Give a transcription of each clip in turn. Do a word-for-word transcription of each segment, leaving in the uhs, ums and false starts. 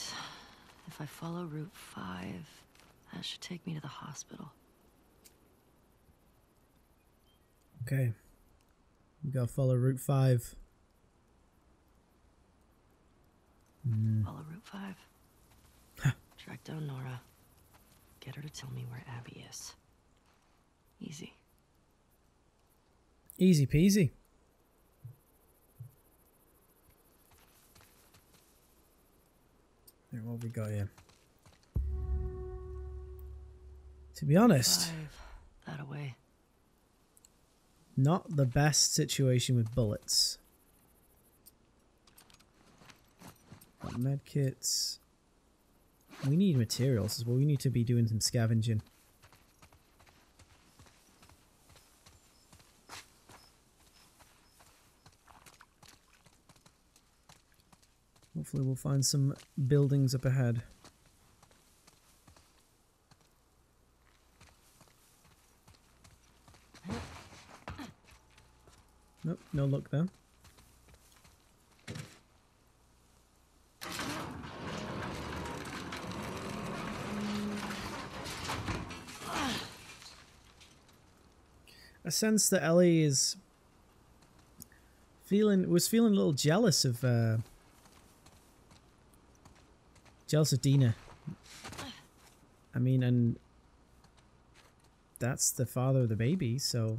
right. If I follow Route Five, that should take me to the hospital. Okay. We gotta follow Route Five. Mm. Follow Route Five. Huh. Track down Nora. Get her to tell me where Abby is. Easy. Easy peasy. Right, what have we got here? To be honest, Five, that away. Not the best situation with bullets. Med kits. We need materials as well. We need to be doing some scavenging. Hopefully we'll find some buildings up ahead. Nope, no luck there. I sense that Ellie is feeling was feeling a little jealous of uh, jealous of Dina. I mean, and that's the father of the baby, so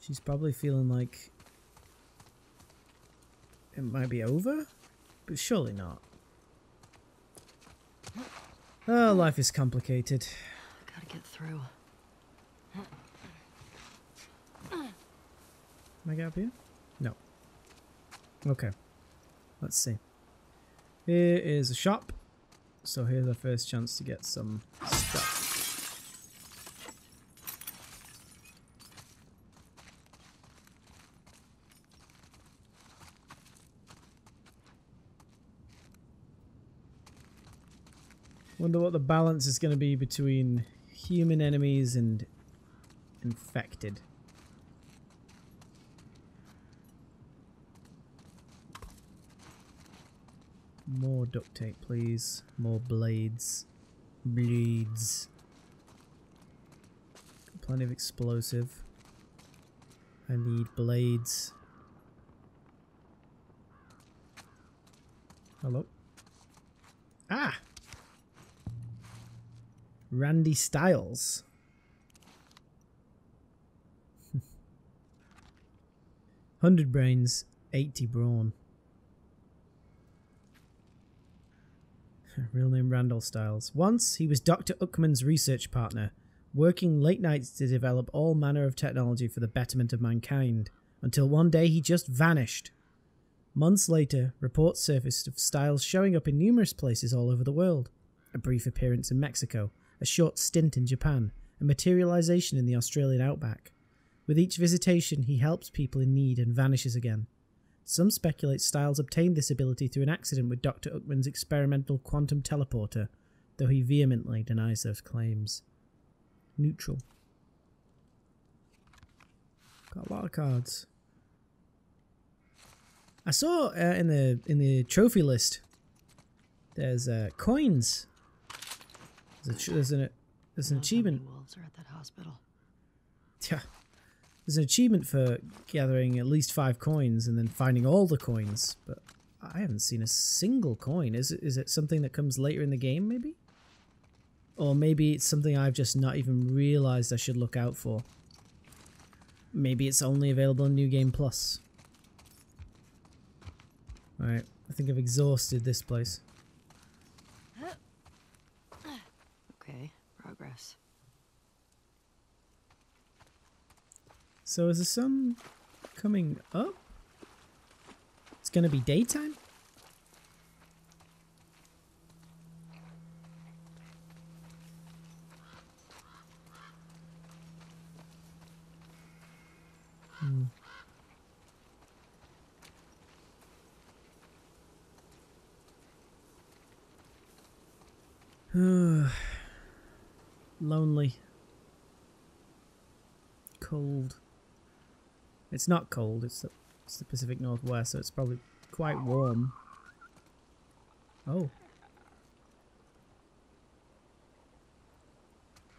she's probably feeling like it might be over, but surely not. Oh, life is complicated. Gotta get through. Can I get up here? No. Okay. Let's see. Here is a shop. So here's our first chance to get some stuff. Wonder what the balance is going to be between human enemies and infected. More duct tape, please. More blades. Blades. Plenty of explosive. I need blades. Hello? Ah! Randy Stiles. one hundred brains, eighty brawn. Real name Randall Styles. Once he was Doctor Uckman's research partner, working late nights to develop all manner of technology for the betterment of mankind, until one day he just vanished. Months later, reports surfaced of Styles showing up in numerous places all over the world. A brief appearance in Mexico, a short stint in Japan, a materialization in the Australian outback. With each visitation, he helps people in need and vanishes again. Some speculate Styles obtained this ability through an accident with Doctor Uckman's experimental quantum teleporter, though he vehemently denies those claims. Neutral. Got a lot of cards. I saw uh, in the in the trophy list, there's uh, coins. There's, a there's an there's an achievement. Wolves are at that hospital. Yeah. There's an achievement for gathering at least five coins and then finding all the coins, but I haven't seen a single coin. Is it, is it something that comes later in the game, maybe? Or maybe it's something I've just not even realized I should look out for. Maybe it's only available in New Game Plus. Alright, I think I've exhausted this place. Okay, progress. So is the sun coming up? It's gonna be daytime? Hmm. Lonely. Cold. It's not cold, it's the, it's the Pacific Northwest, so it's probably quite warm. Oh.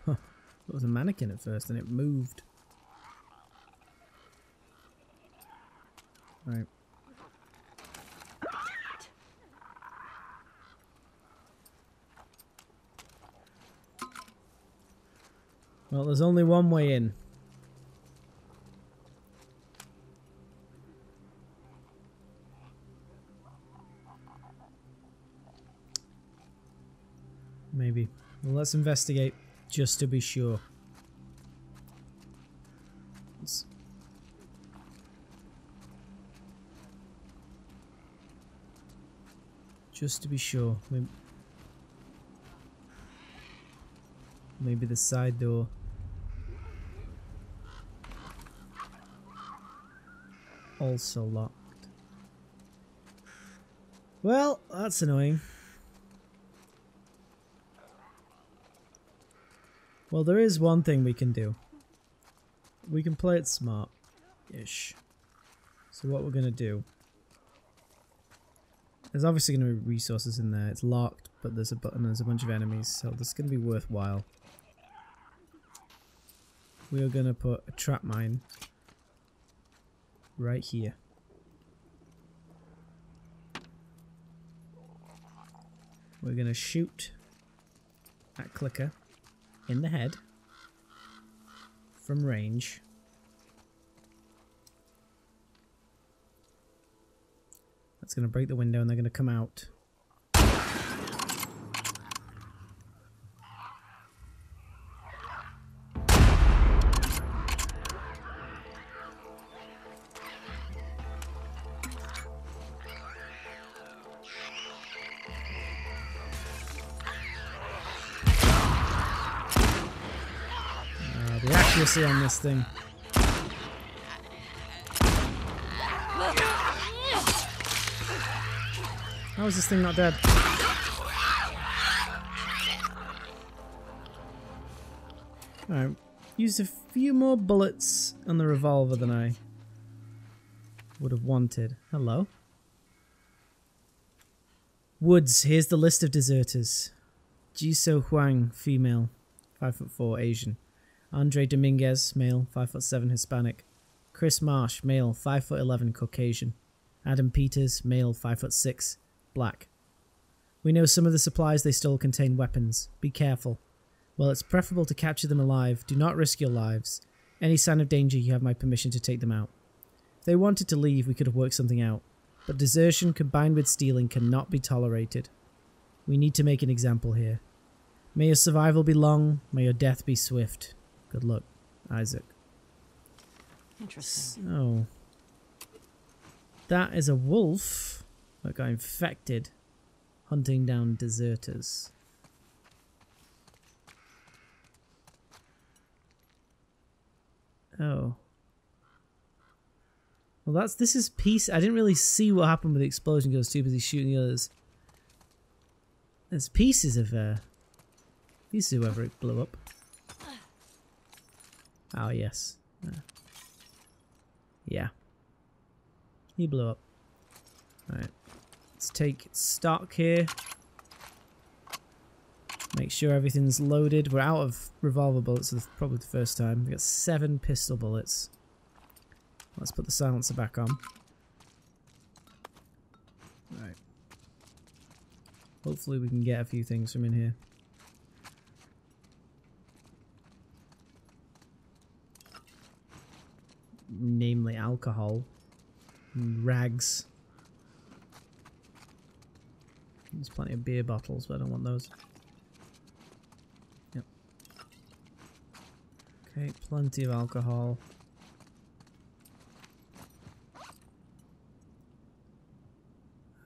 Huh. It was a mannequin at first and it moved. Right. Well, there's only one way in. Maybe. Well, let's investigate just to be sure. Let's... Just to be sure. Maybe... Maybe the side door. Also locked. Well, that's annoying. Well, there is one thing we can do. We can play it smart-ish. So what we're gonna do... There's obviously gonna be resources in there. It's locked, but there's a button and there's a bunch of enemies, so this is gonna be worthwhile. We are gonna put a trap mine right here. We're gonna shoot at Clicker in the head from range. That's gonna break the window and they're gonna come out. See on this thing. How is this thing not dead? Alright, used a few more bullets on the revolver than I would have wanted. Hello? Woods, here's the list of deserters. Ji So Huang, female, five foot four, Asian. Andre Dominguez, male, five foot seven, Hispanic. Chris Marsh, male, five foot eleven, Caucasian. Adam Peters, male, five foot six, Black. We know some of the supplies they stole contain weapons. Be careful. While it's preferable to capture them alive, do not risk your lives. Any sign of danger, you have my permission to take them out. If they wanted to leave, we could have worked something out. But desertion combined with stealing cannot be tolerated. We need to make an example here. May your survival be long, may your death be swift. Good luck, Isaac. Interesting. So, that is a wolf that got infected hunting down deserters. Oh. Well, that's this is piece. I didn't really see what happened with the explosion because I was too busy shooting the others. There's pieces of uh pieces of whoever it blew up. Oh, yes. Yeah. He blew up. Alright. Let's take stock here. Make sure everything's loaded. We're out of revolver bullets for the, probably the first time. We've got seven pistol bullets. Let's put the silencer back on. Alright. Hopefully we can get a few things from in here. Namely alcohol, rags. There's plenty of beer bottles, but I don't want those. Yep. Okay, plenty of alcohol.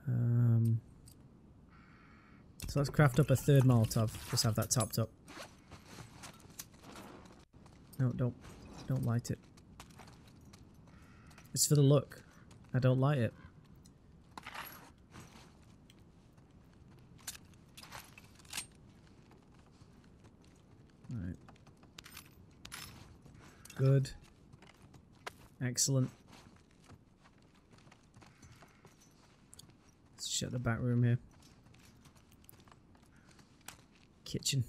Um, so let's craft up a third Molotov. Just have that topped up. No, don't, don't light it. It's for the look. I don't like it. Alright. Good. Excellent. Let's shut the back room here. kitchen.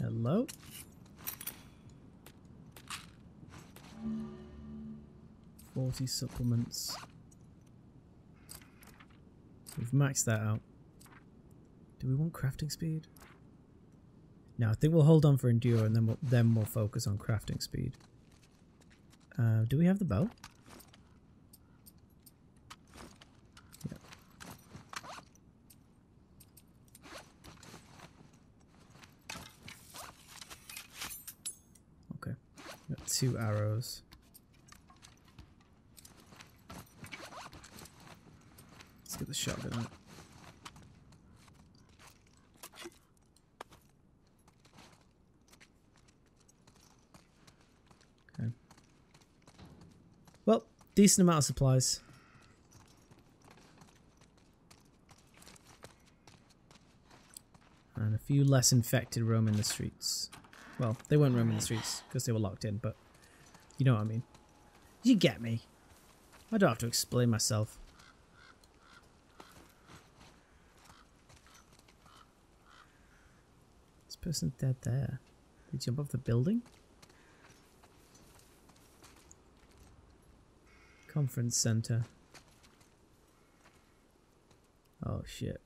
Hello? forty supplements. We've maxed that out. Do we want crafting speed? No, I think we'll hold on for enduro and then we'll, then we'll focus on crafting speed. Uh, do we have the bow? Yeah. Okay, got two arrows. Let's get the shotgun out. Well, decent amount of supplies. And a few less infected roaming the streets. Well, they weren't roaming the streets because they were locked in, but you know what I mean. You get me. I don't have to explain myself. This person's dead there. Did they jump off the building? Conference center. Oh shit.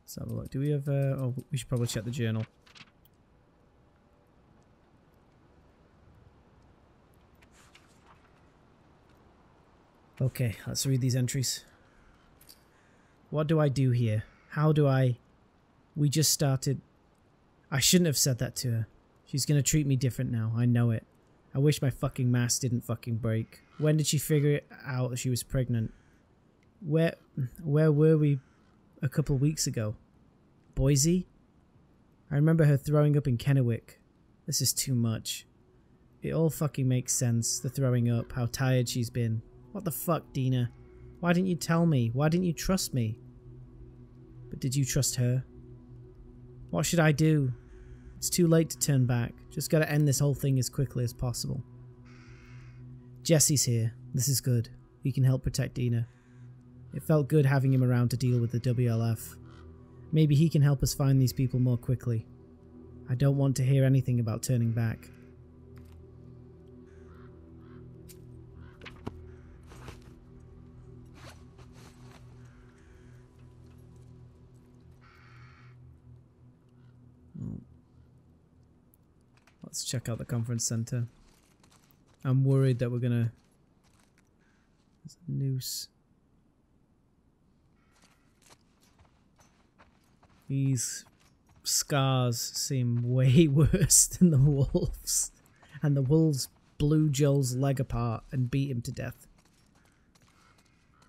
Let's have a look. Do we have uh oh we should probably check the journal. Okay, let's read these entries. What do I do here? How do I we just started I shouldn't have said that to her. She's gonna treat me different now. I know it. I wish my fucking mask didn't fucking break. When did she figure it out that she was pregnant? Where where were we a couple weeks ago? Boise? I remember her throwing up in Kennewick. This is too much. It all fucking makes sense. The throwing up. How tired she's been. What the fuck, Dina? Why didn't you tell me? Why didn't you trust me? But did you trust her? What should I do? It's too late to turn back. Just gotta end this whole thing as quickly as possible. Jesse's here. This is good. He can help protect Dina. It felt good having him around to deal with the W L F. Maybe he can help us find these people more quickly. I don't want to hear anything about turning back. Let's check out the conference center. I'm worried that we're gonna. There's a noose. These scars seem way worse than the wolves. And the wolves blew Joel's leg apart and beat him to death.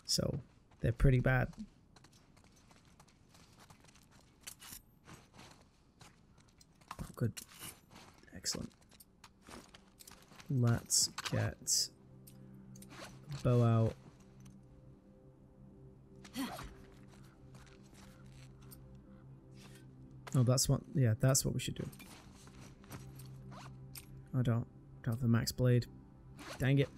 So they're pretty bad. Oh, good. Excellent. Let's get the bow out. Oh, that's what. Yeah, that's what we should do. I don't have the max blade. Dang it.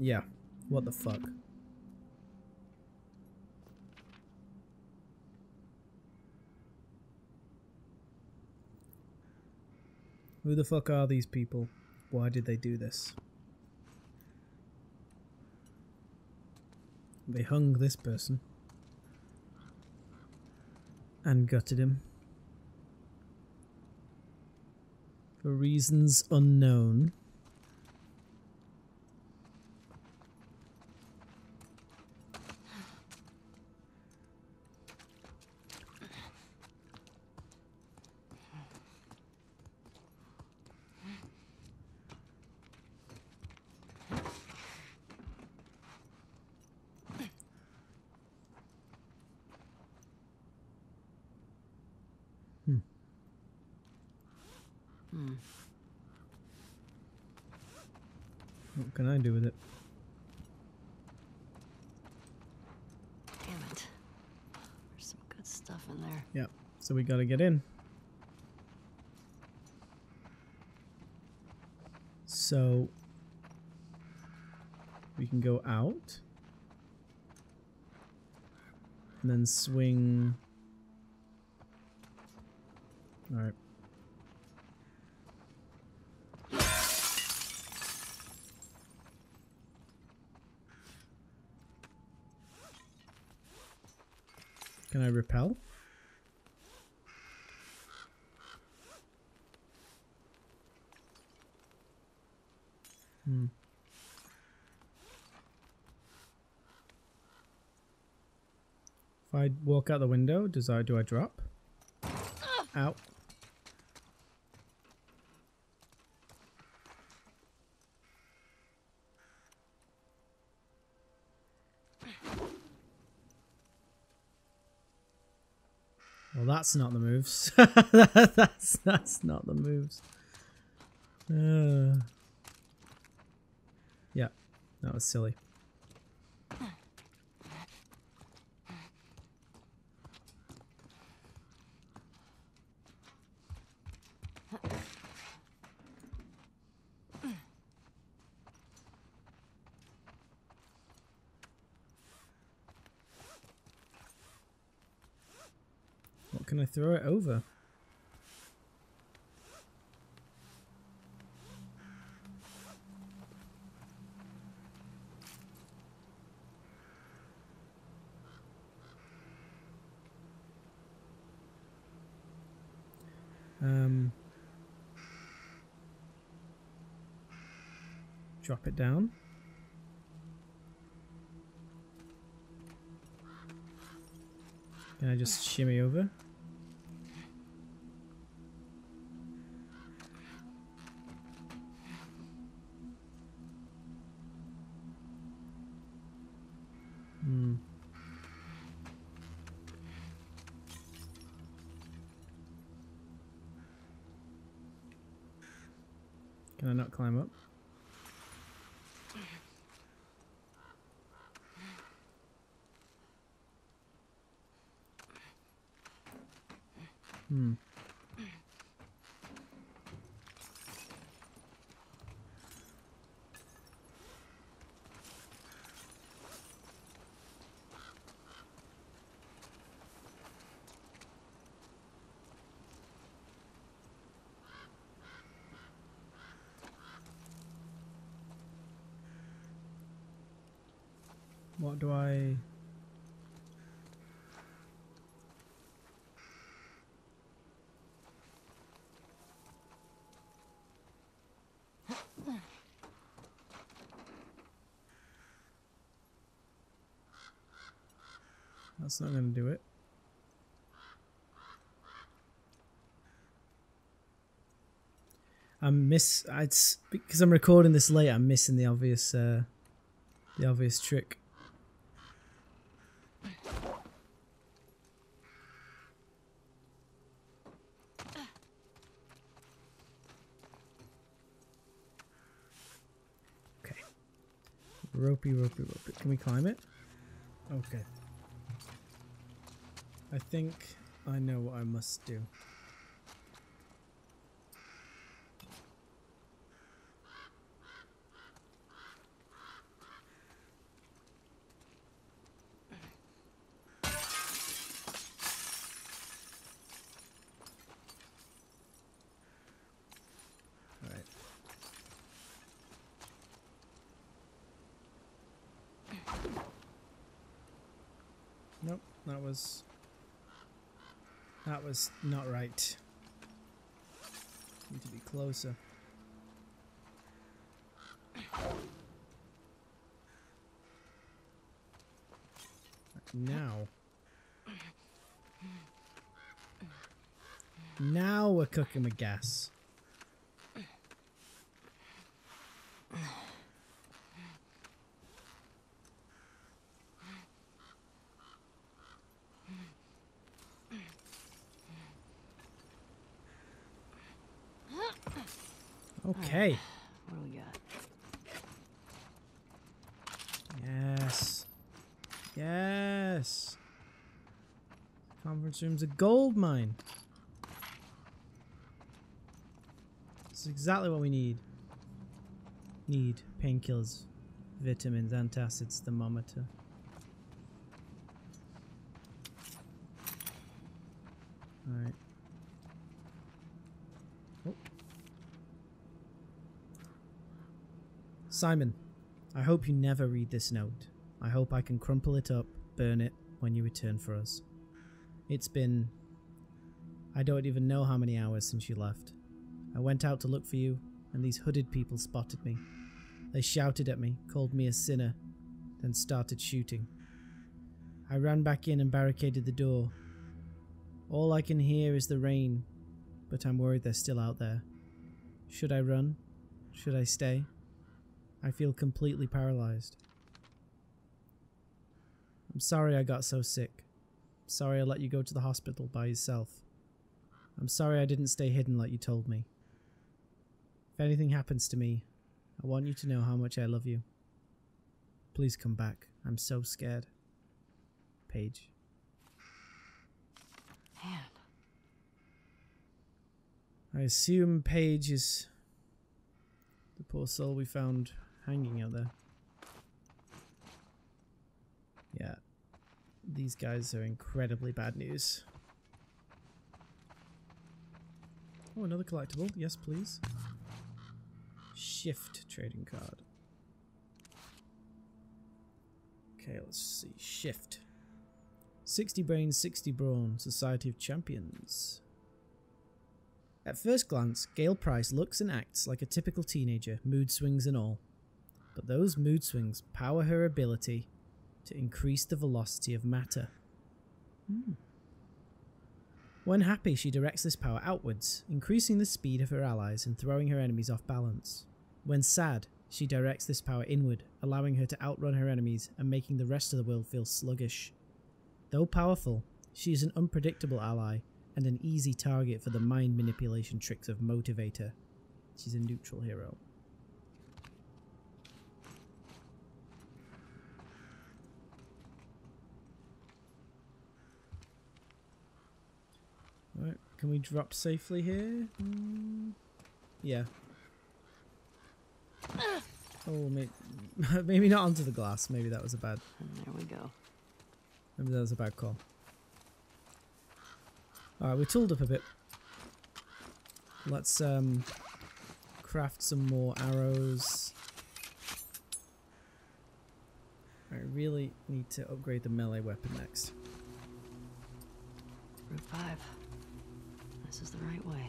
Yeah, what the fuck? Who the fuck are these people? Why did they do this? They hung this person. And gutted him. For reasons unknown. Hmm. What can I do with it? Damn it. There's some good stuff in there. Yeah, so we gotta get in. So we can go out and then swing. All right. Can I repel? Hmm. If I walk out the window, does I do I drop? Ow. Well, that's not the moves. that's that's not the moves. Uh, yeah, that was silly. Can I throw it over? Um, drop it down. Can I just shimmy over? Can I not climb up? Hmm. What do I... That's not going to do it. I miss... It's because I'm recording this late, I'm missing the obvious, uh, the obvious trick. Ropey, ropey, ropey. Can we climb it? Okay. I think I know what I must do. Nope, that was that was not right. Need to be closer. Now, now we're cooking with gas. Okay. Right. What do we got? Yes. Yes. Conference room's a gold mine. This is exactly what we need. Need painkillers, vitamins, antacids, thermometer. Alright. Oh. Simon, I hope you never read this note. I hope I can crumple it up, burn it, when you return for us. It's been... I don't even know how many hours since you left. I went out to look for you, and these hooded people spotted me. They shouted at me, called me a sinner, then started shooting. I ran back in and barricaded the door. All I can hear is the rain, but I'm worried they're still out there. Should I run? Should I stay? I feel completely paralyzed. I'm sorry I got so sick. I'm sorry I let you go to the hospital by yourself. I'm sorry I didn't stay hidden like you told me. If anything happens to me, I want you to know how much I love you. Please come back. I'm so scared. Paige. Man. I assume Paige is the poor soul we found hanging out there. Yeah. These guys are incredibly bad news. Oh, another collectible. Yes, please. Shift trading card. Okay, let's see. Shift. sixty brains, sixty brawn, Society of Champions. At first glance, Gale Price looks and acts like a typical teenager, mood swings and all. But those mood swings power her ability to increase the velocity of matter. Hmm. When happy, she directs this power outwards, increasing the speed of her allies and throwing her enemies off balance. When sad, she directs this power inward, allowing her to outrun her enemies and making the rest of the world feel sluggish. Though powerful, she is an unpredictable ally and an easy target for the mind manipulation tricks of Motivator. She's a neutral hero. Alright, can we drop safely here? Mm, yeah. Oh, maybe, maybe not onto the glass. Maybe that was a bad... There we go. Maybe that was a bad call. Alright, we tooled up a bit. Let's um, craft some more arrows. I really need to upgrade the melee weapon next. Route Five. This is the right way.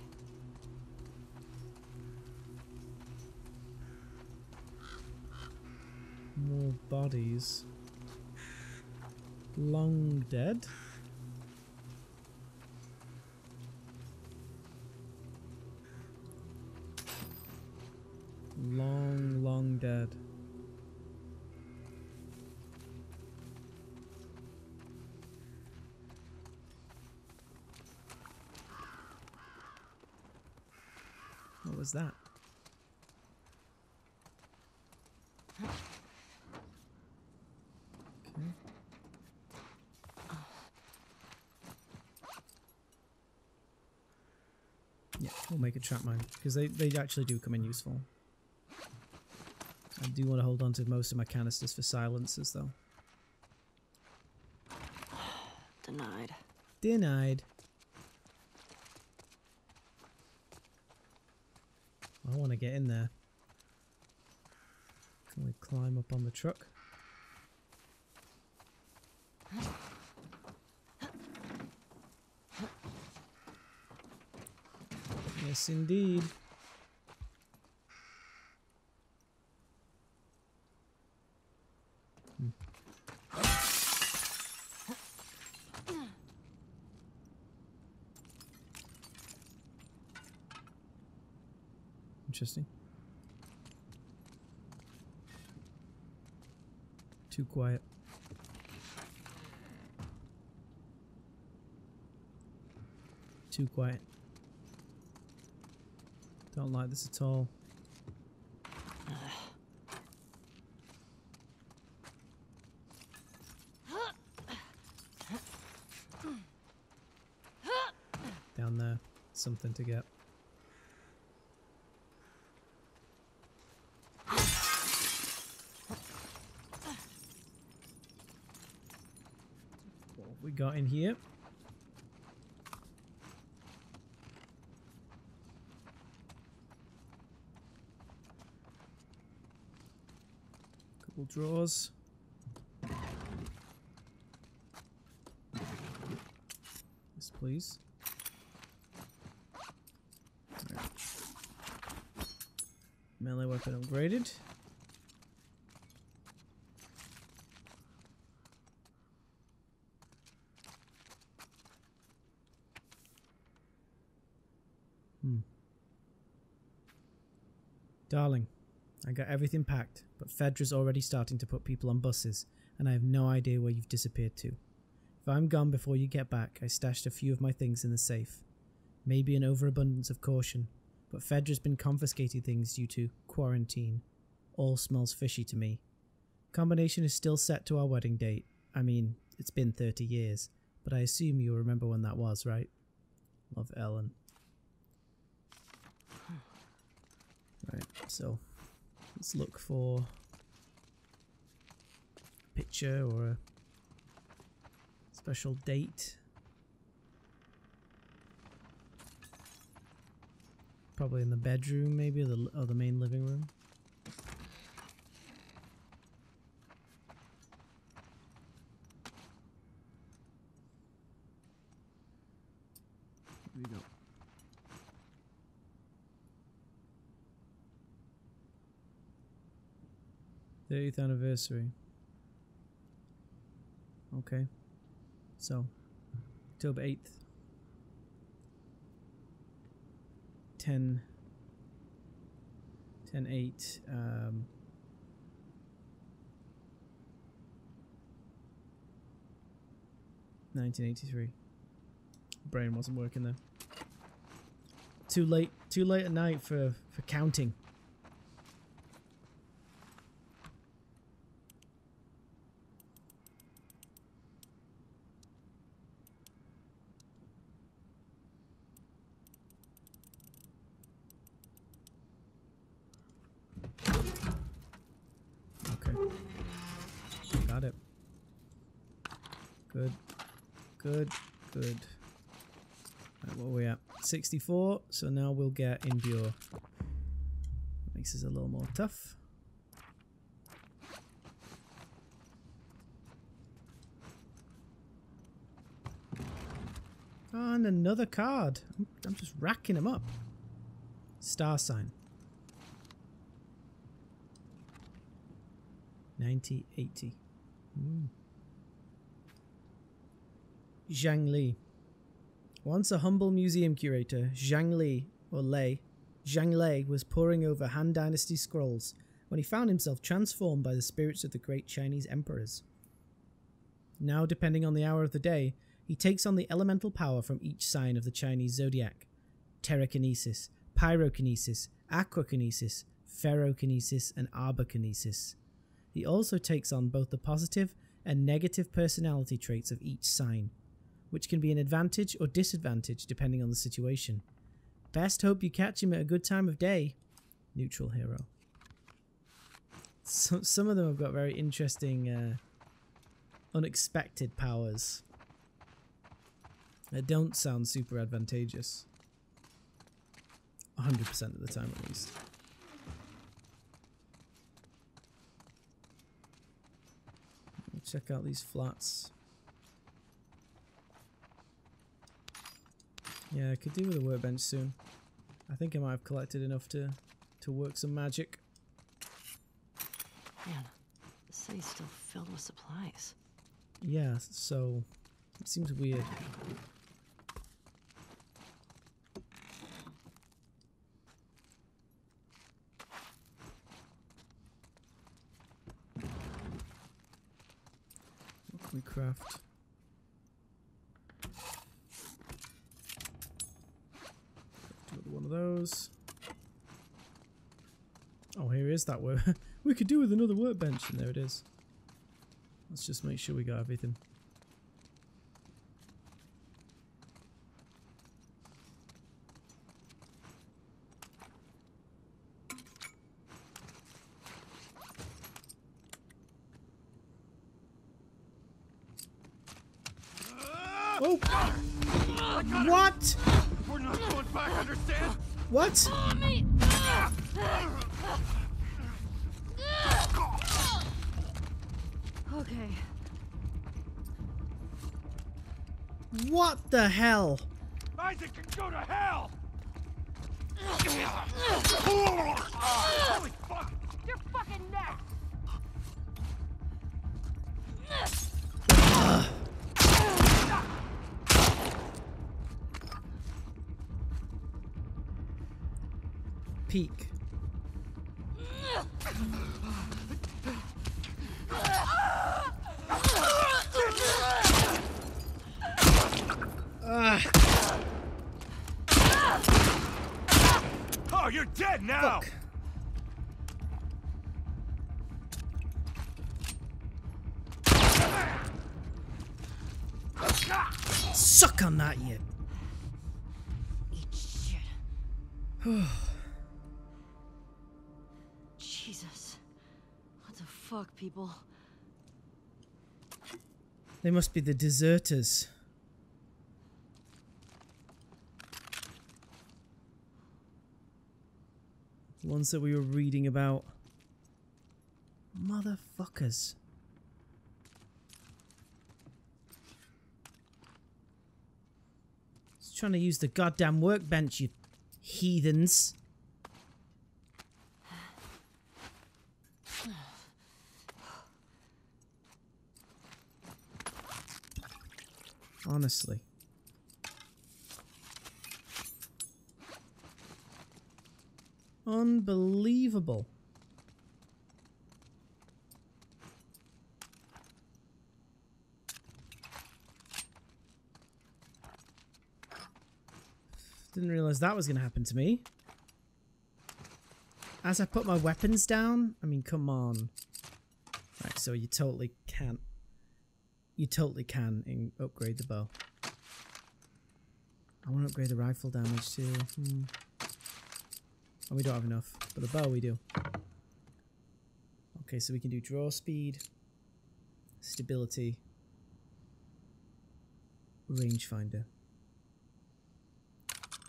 More bodies. Long dead. Long, long dead. What was that? We'll make a trap mine, because they, they actually do come in useful. I do want to hold on to most of my canisters for silences, though. Denied. Denied. I want to get in there. Can we climb up on the truck? Yes, indeed. Hmm. Interesting. Too quiet. Too quiet. Don't like this at all. down there. Something to get. What have we got in here? Couple drawers. Yes, please. Melee weapon upgraded. Hmm. Darling, I got everything packed, but Fedra's already starting to put people on buses, and I have no idea where you've disappeared to. If I'm gone before you get back, I stashed a few of my things in the safe. Maybe an overabundance of caution. But Fedra's been confiscating things due to quarantine. All smells fishy to me. Combination is still set to our wedding date. I mean, it's been thirty years, but I assume you'll remember when that was, right? Love, Ellen. Right, so let's look for a picture or a special date. Probably in the bedroom, maybe, or the, or the main living room. There we go. thirtieth anniversary. Okay. So, October eighth. ten, ten, eight, um, nineteen eighty-three. Brain wasn't working there. Too late, too late at night for, for counting. Good. Right, what are we at? sixty-four, so now we'll get Endure. Makes us a little more tough. And another card. I'm, I'm just racking them up. Star sign. ninety eighty. Mm. Zhang Li. Once a humble museum curator, Zhang Li, or Lei, Zhang Lei was poring over Han Dynasty scrolls when he found himself transformed by the spirits of the great Chinese emperors. Now, depending on the hour of the day, he takes on the elemental power from each sign of the Chinese zodiac. Terrakinesis, pyrokinesis, aquakinesis, ferrokinesis, and arborkinesis. He also takes on both the positive and negative personality traits of each sign, which can be an advantage or disadvantage depending on the situation. Best hope you catch him at a good time of day. Neutral hero. So, some of them have got very interesting, uh, unexpected powers that don't sound super advantageous. one hundred percent of the time at least. Check out these flats. Yeah, I could do with a workbench soon. I think I might have collected enough to to work some magic. Man, the city's still filled with supplies. Yeah, so it seems weird. Craft. Another one of those. Oh, here is that work. We could do with another workbench, and there it is. Let's just make sure we got everything. Oh. What? We're not going back, understand? What? Okay. What the hell? Isaac can go to hell. Holy fuck! You're fucking next. Uh. Peek. Uh. Oh, you're dead now. Fuck. Suck on that, you. Eat shit. Jesus. What the fuck, people? They must be the deserters. The ones that we were reading about. Motherfuckers. Trying to use the goddamn workbench, you heathens. Honestly. Unbelievable. Didn't realize that was going to happen to me. As I put my weapons down? I mean, come on. Right, so you totally can't. You totally can in upgrade the bow. I want to upgrade the rifle damage too. Hmm. Oh, we don't have enough. But the bow we do. Okay, so we can do draw speed, stability, rangefinder.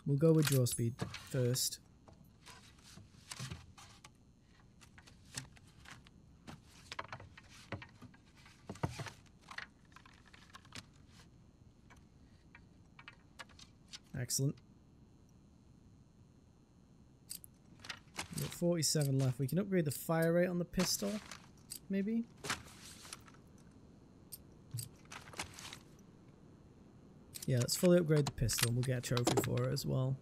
We'll go with draw speed first. Excellent. We've got forty-seven left. We can upgrade the fire rate on the pistol, maybe. Yeah, let's fully upgrade the pistol. We'll get a trophy for it as well.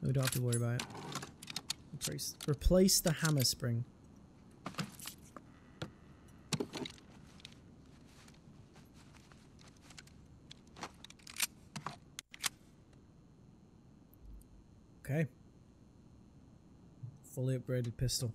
So we don't have to worry about it. Replace, replace the hammer spring. Okay. Fully upgraded pistol.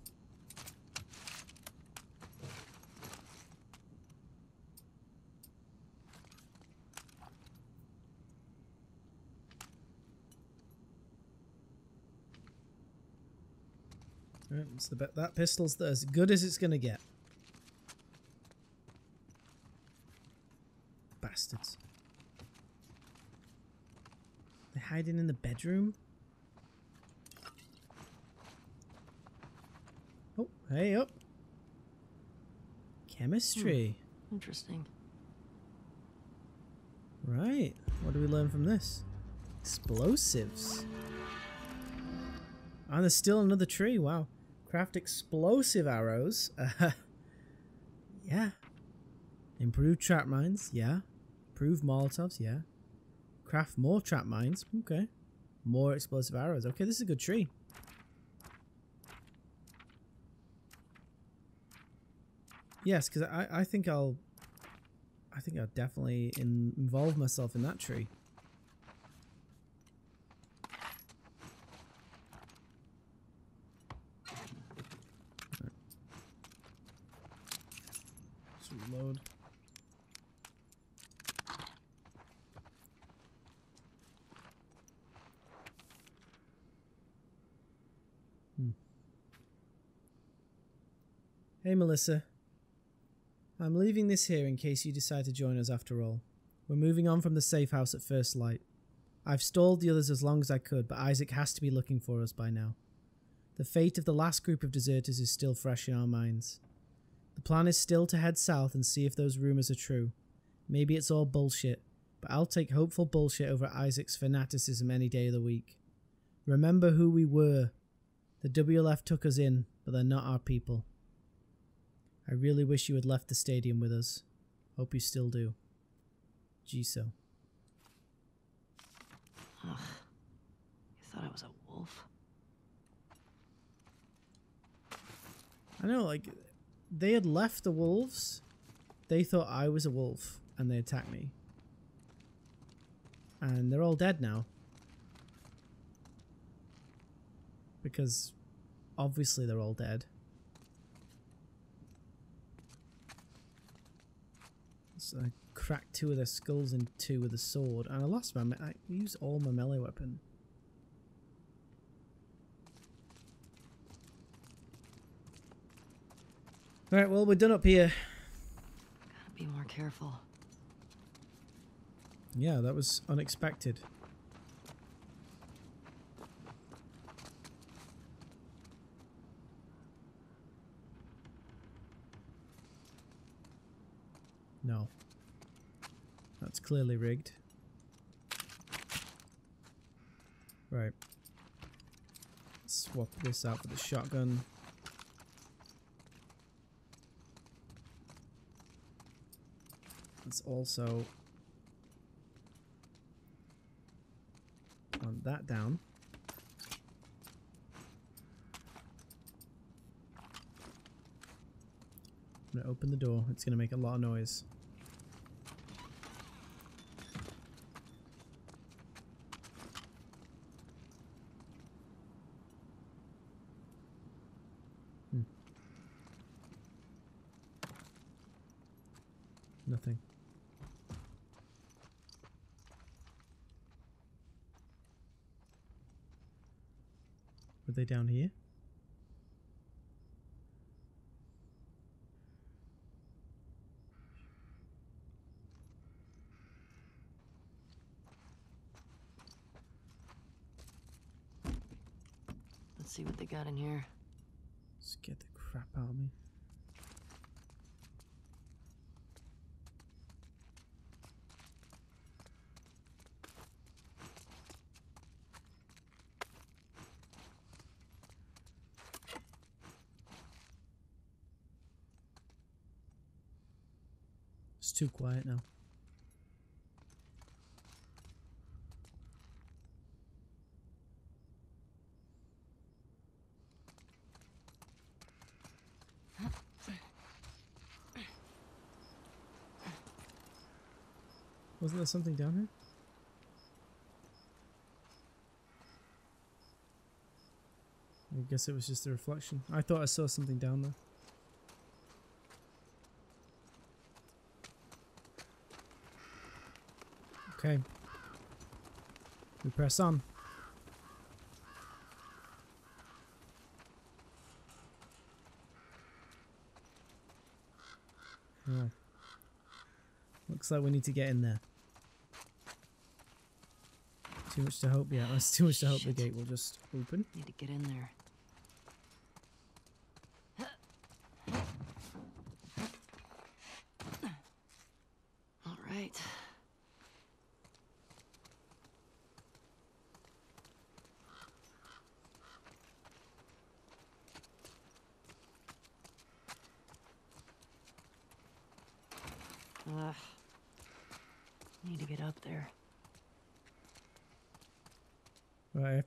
So that pistol's as good as it's going to get. Bastards. They're hiding in the bedroom? Oh, hey up. Chemistry. Hmm. Interesting. Right. What do we learn from this? Explosives. And there's still another tree. Wow. Craft explosive arrows. Uh, yeah. Improve trap mines. Yeah. Improve Molotovs. Yeah. Craft more trap mines. Okay. More explosive arrows. Okay, this is a good tree. Yes, because I, I think I'll... I think I'll definitely in, involve myself in that tree. Load. Hmm. Hey Melissa, I'm leaving this here in case you decide to join us after all. We're moving on from the safe house at first light. I've stalled the others as long as I could, but Isaac has to be looking for us by now. The fate of the last group of deserters is still fresh in our minds. The plan is still to head south and see if those rumors are true. Maybe it's all bullshit, but I'll take hopeful bullshit over Isaac's fanaticism any day of the week. Remember who we were. The W L F took us in, but they're not our people. I really wish you had left the stadium with us. Hope you still do. Giso. Ugh. You thought I was a wolf? I know, like, they had left the wolves. They thought I was a wolf, and they attacked me. And they're all dead now. Because, obviously, they're all dead. So I cracked two of their skulls in two with a sword, and I lost my... I used all my melee weapon. Alright, well, we're done up here. Gotta be more careful. Yeah, that was unexpected. No. That's clearly rigged. Right. Swap this out for the shotgun. Let's also plant that down. I'm gonna open the door. It's gonna make a lot of noise. Hmm. Nothing. Were they down here? Let's see what they got in here. Scared the crap out of me. Too quiet now. Wasn't there something down here? I guess it was just the reflection. I thought I saw something down there. Okay, we press on. Oh. Looks like we need to get in there. Too much to hope, yeah, that's too much to hope. Shit. The gate will just open. Need to get in there.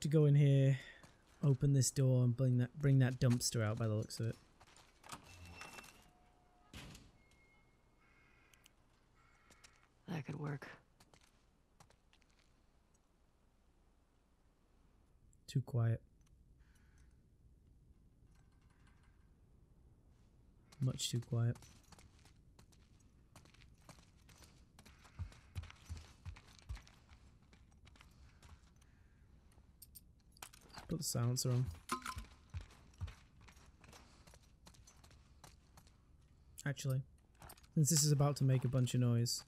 To go in here, open this door, and bring that bring that dumpster out by the looks of it. That could work. Too quiet. Much too quiet. Put the silencer on. Actually, since this is about to make a bunch of noise.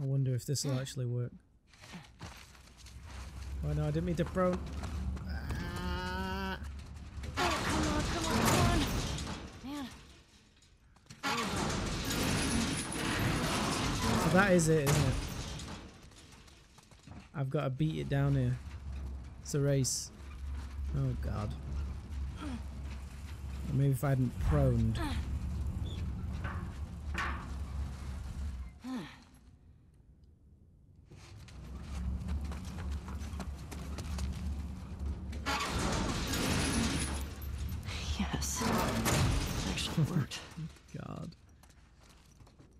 I wonder if this will actually work. Oh no, I didn't mean to prone. Ah. Oh, come on, come on, come on. Man. So that is it, isn't it? I've got to beat it down here. It's a race. Oh god. Maybe if I hadn't proned. Yes. It actually worked. God.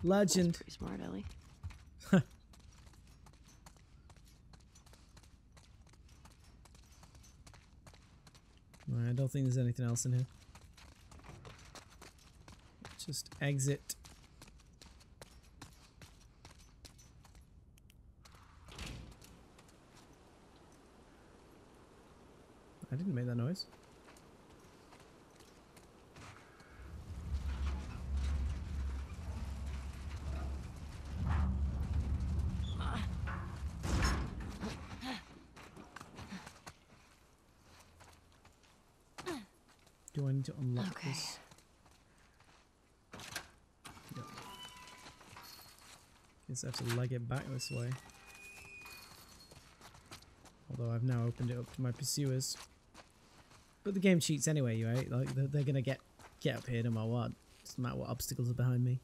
Legend. That's pretty smart, Ellie. Alright, I don't think there's anything else in here. Just exit. I didn't make that noise. Do I need to unlock okay. this? Guess I have to leg it back this way. Although I've now opened it up to my pursuers. But the game cheats anyway, you right? Like they're, they're gonna get get up here no matter what. Doesn't matter what obstacles are behind me.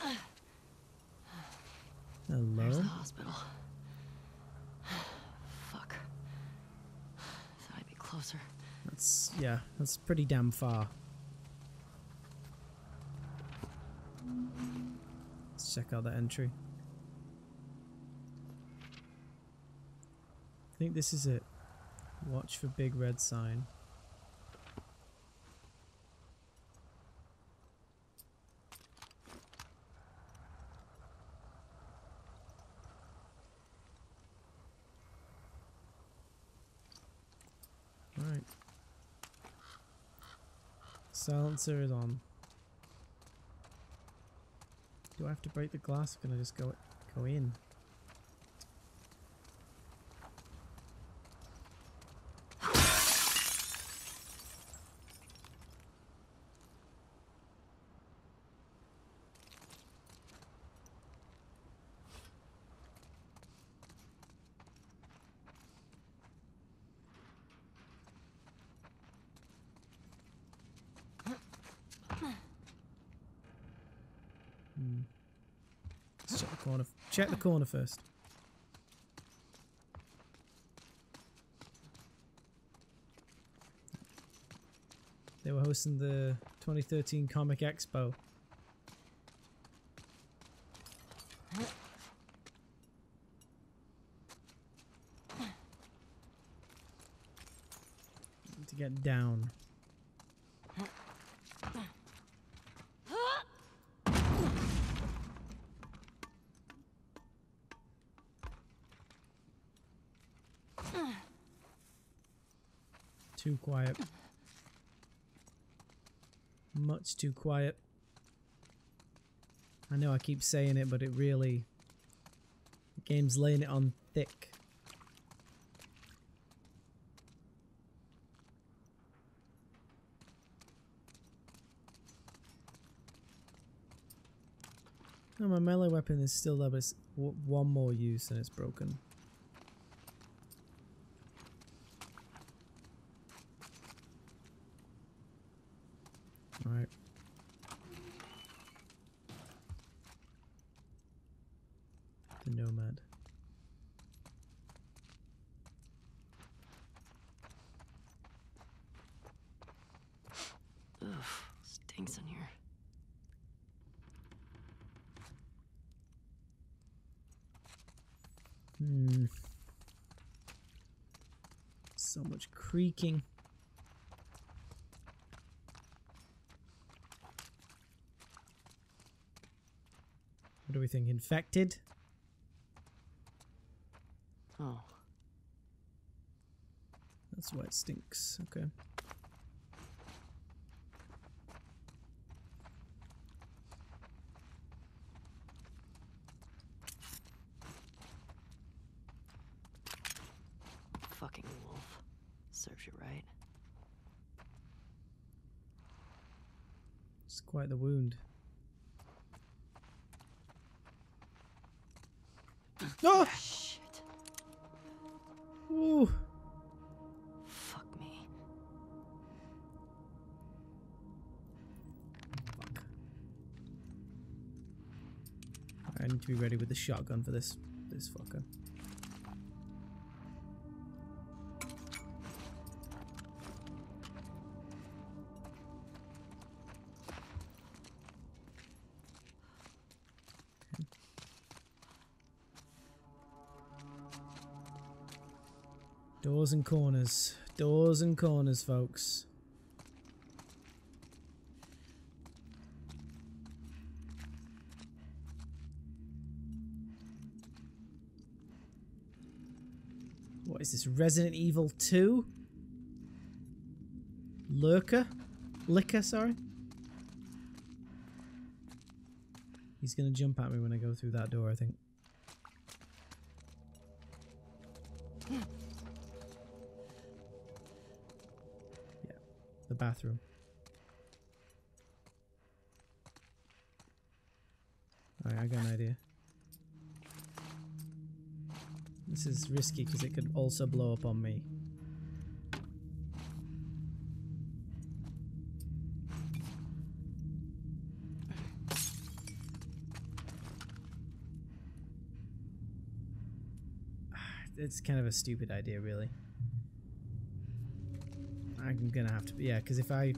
Hello. There's the hospital. Fuck. Thought I'd be closer. That's yeah. That's pretty damn far. Let's check out that entry. I think this is it. Watch for big red sign. All right. Silencer is on. Do I have to break the glass or can I just go go in? Check the corner first. They were hosting the twenty thirteen Comic Expo. Need to get down. Too quiet. Much too quiet. I know I keep saying it, but it really... The game's laying it on thick. No, my melee weapon is still there, but it's w one more use and it's broken. Right. The nomad. Ugh, stinks in here. Hmm. So much creaking. Everything infected. Oh, that's why it stinks. Okay. Serves you right. It's quite the wound. Oh! Shit. Ooh. Fuck me. Fuck. I need to be ready with the shotgun for this this fucker. Doors and corners. Doors and corners, folks. What is this? Resident Evil two? Lurker? Licker, sorry. He's gonna jump at me when I go through that door, I think. Bathroom. Alright, I got an idea. This is risky because it could also blow up on me. It's kind of a stupid idea, really. I'm gonna have to, yeah, because if I,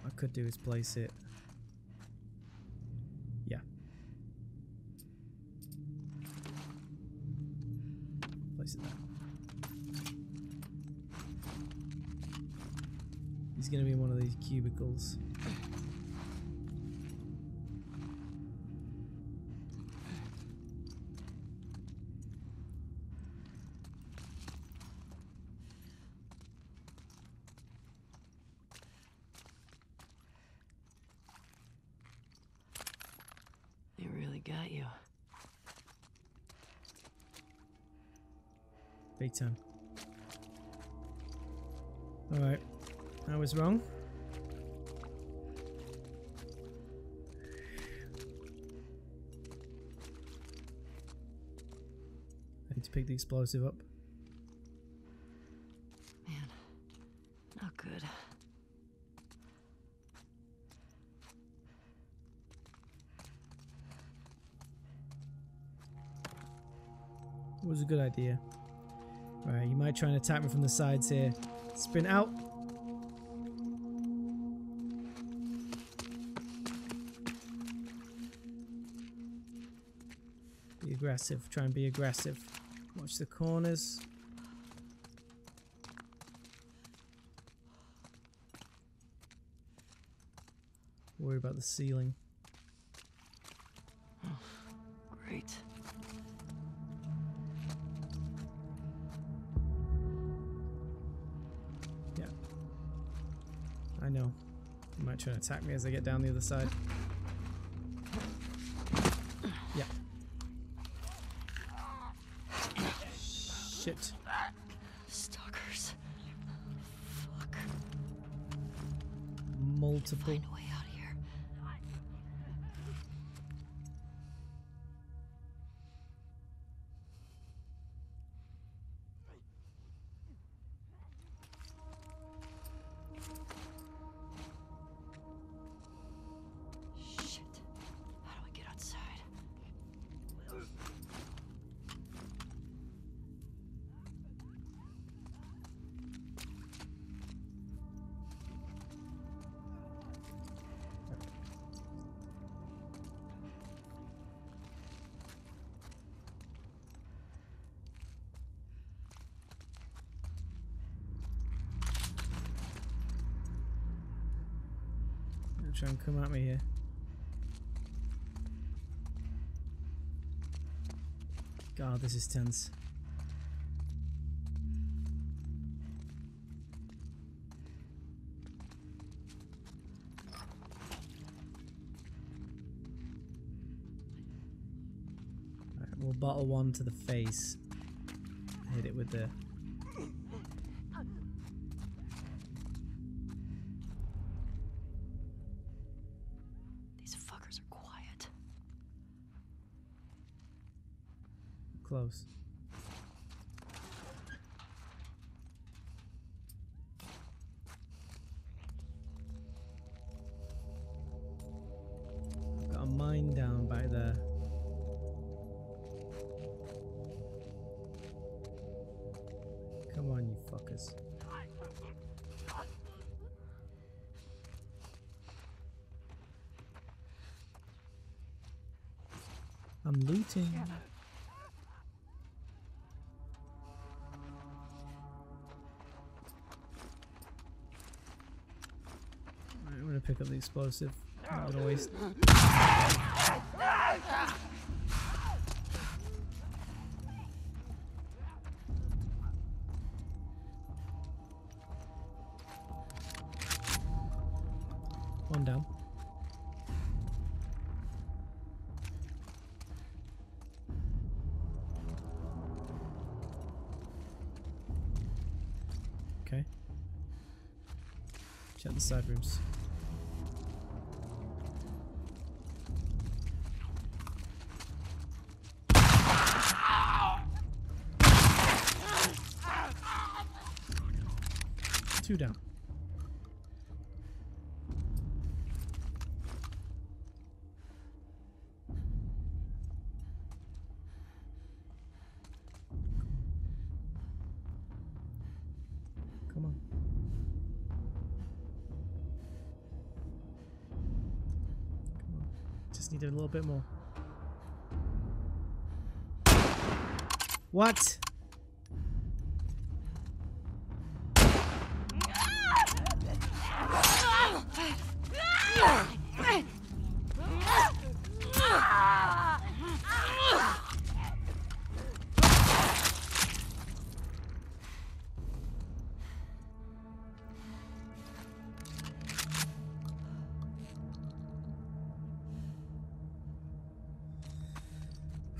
what I could do is place it, yeah, place it there. He's gonna be in one of these cubicles. Time. All right, I was wrong. I need to pick the explosive up. Man, not good. It was a good idea. Right, you might try and attack me from the sides here. Spin out. Be aggressive. Try and be aggressive. Watch the corners. Worry about the ceiling. Oh, great. I know. They might try and attack me as I get down the other side. Yeah. Shit. Stalkers. Fuck. Multiple. Find a way out of here. Try and come at me here. God, this is tense. Alright, we'll bottle one to the face. Hit it with the close. I've got a mine down by there. Come on, you fuckers. I'm looting. Alright, I'm gonna pick up the explosive. I'm not gonna waste. One down. Check the side rooms. Two down. Come on. Need a little bit more. What?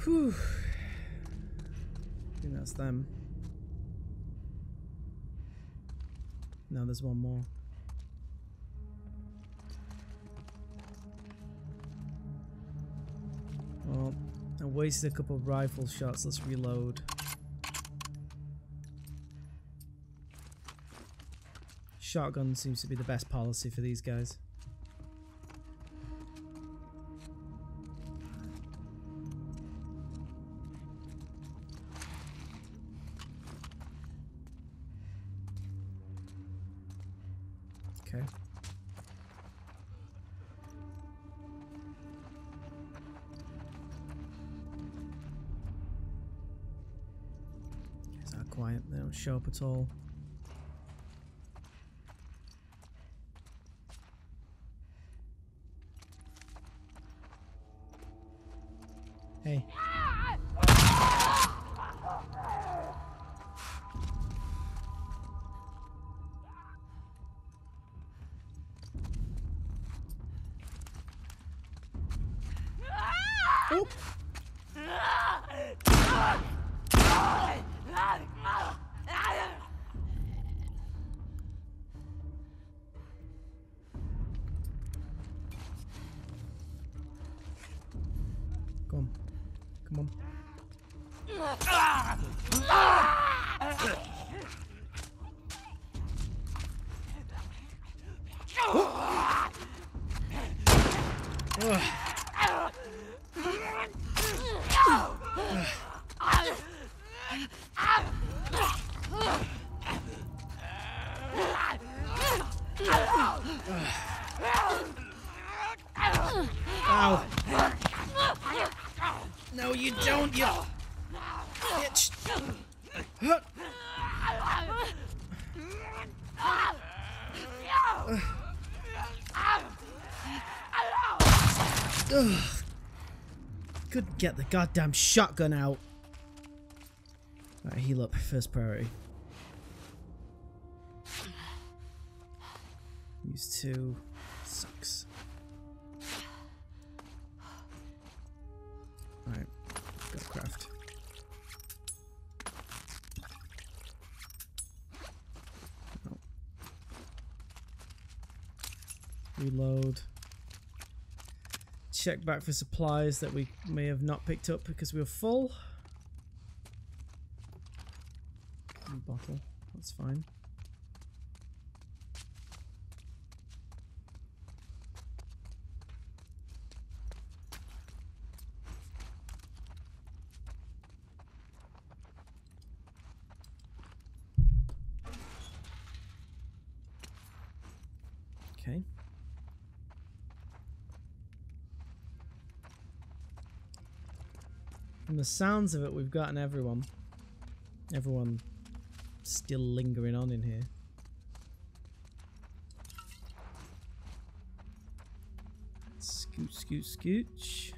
Whew. I think that's them. Now there's one more. Well, I wasted a couple of rifle shots. Let's reload. Shotgun seems to be the best policy for these guys. Okay. It's not quiet. They don't show up at all. Hey. Come on. Come on. Oh. Oh. No, you don't, you bitch. Huh. Ugh. Couldn't get the goddamn shotgun out. Right, heal up, first priority. Use two. Sucks. Alright, go craft. No. Reload. Check back for supplies that we may have not picked up because we were full. bottle. That's fine. Okay. From the sounds of it, we've gotten everyone. Everyone still lingering on in here. Scoot, scoot, scooch.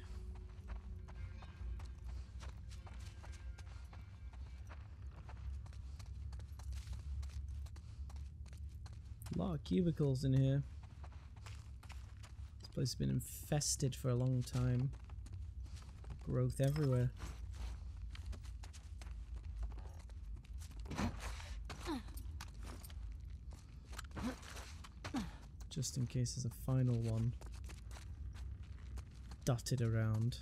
A lot of cubicles in here. This place has been infested for a long time. Growth everywhere. Just in case there's a final one dotted around.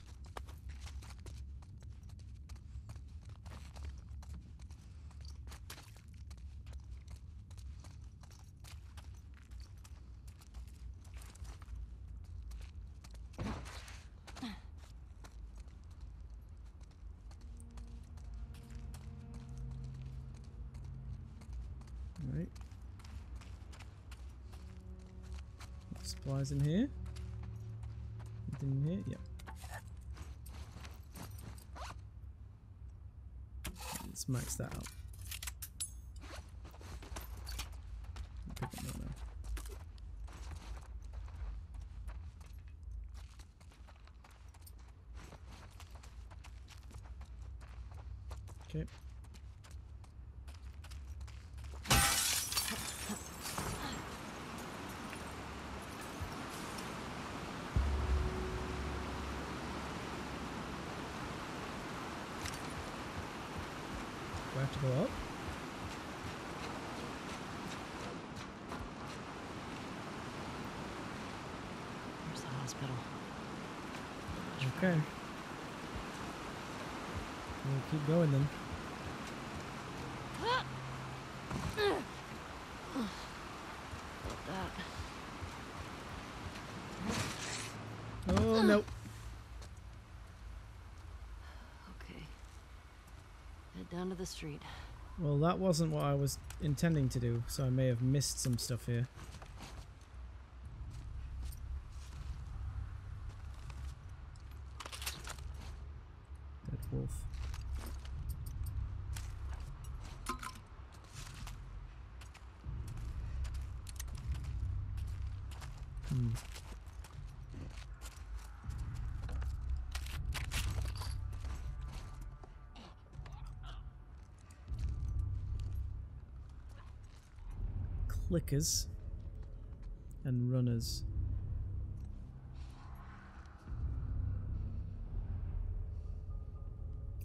Supplies in here. Anything in here? Yep. Let's max that out. Pick them up now. Okay. Okay. We'll keep going then. Oh, nope. Okay. Head down to the street. Well, that wasn't what I was intending to do, so I may have missed some stuff here. Clickers and runners.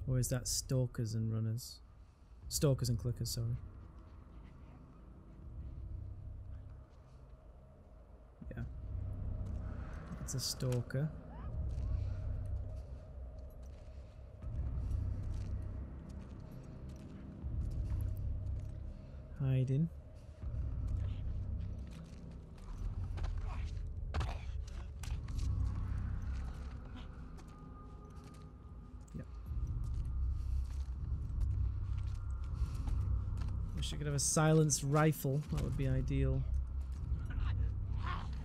Or is that stalkers and runners? Stalkers and clickers, sorry. Yeah. It's a stalker. Hiding. I could have a silenced rifle, that would be ideal.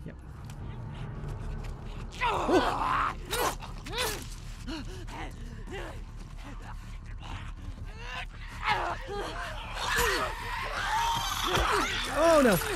Yep. Oh! Oh no! Oh.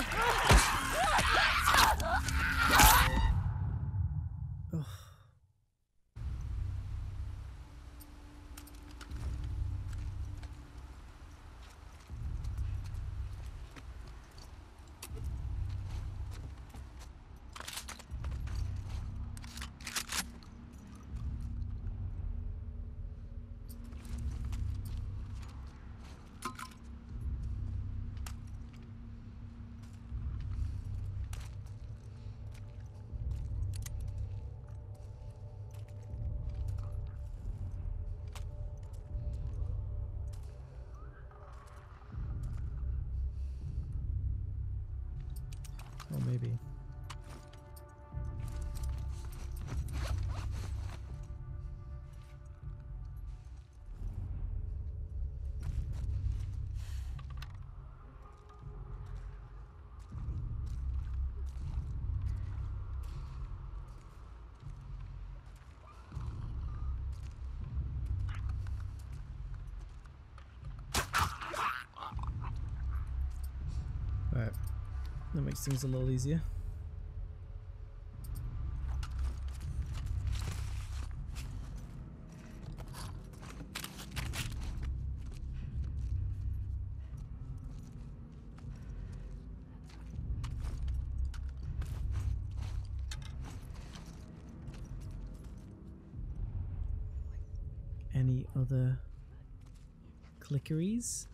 maybe. Things a little easier. Any other clickeries?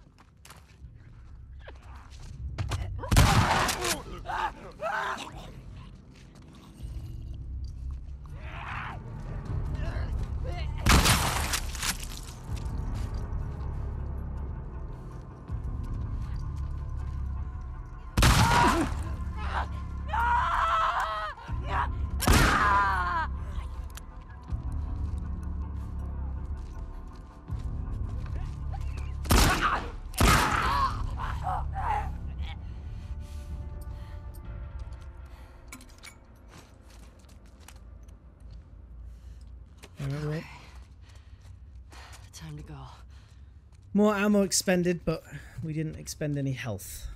More ammo expended, but we didn't expend any health.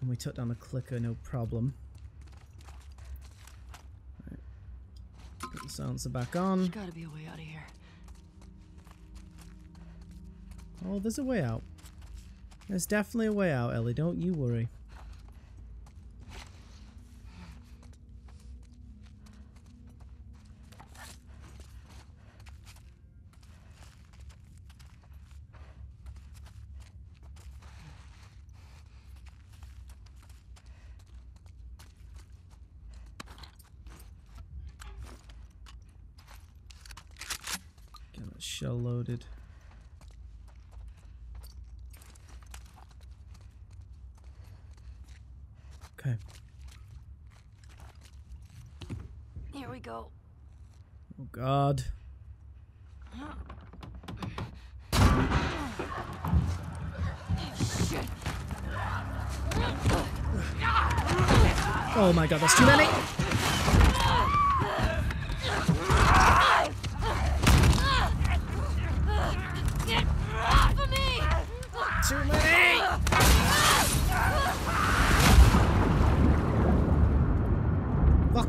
And we took down a clicker, no problem. Right. Put the silencer back on. There's gotta be a way out of here. Oh, there's a way out. There's definitely a way out, Ellie. Don't you worry. Shell loaded. Okay. Here we go. Oh God. Oh, shit. Oh my God, that's too many.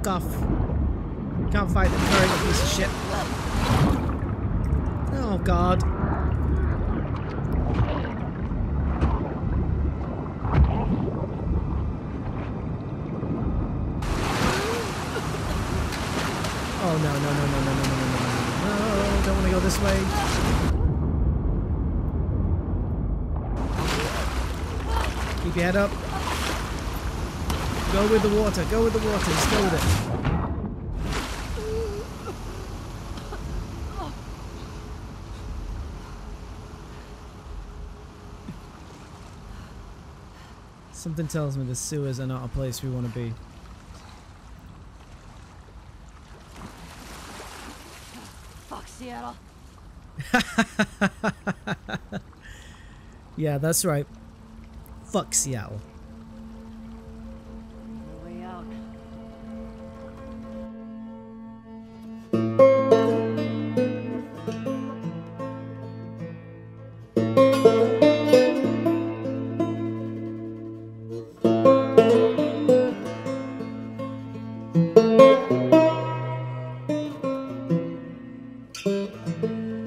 Off. Can't fight them carrying a piece of shit. Oh God. Oh no, no, no, no, no, no, no, no, no, no, don't want to go this way. Keep your head up. Go with the water, go with the water, just go with it. Something tells me the sewers are not a place we want to be. Fuck Seattle. Yeah, that's right. Fuck Seattle. Thank you.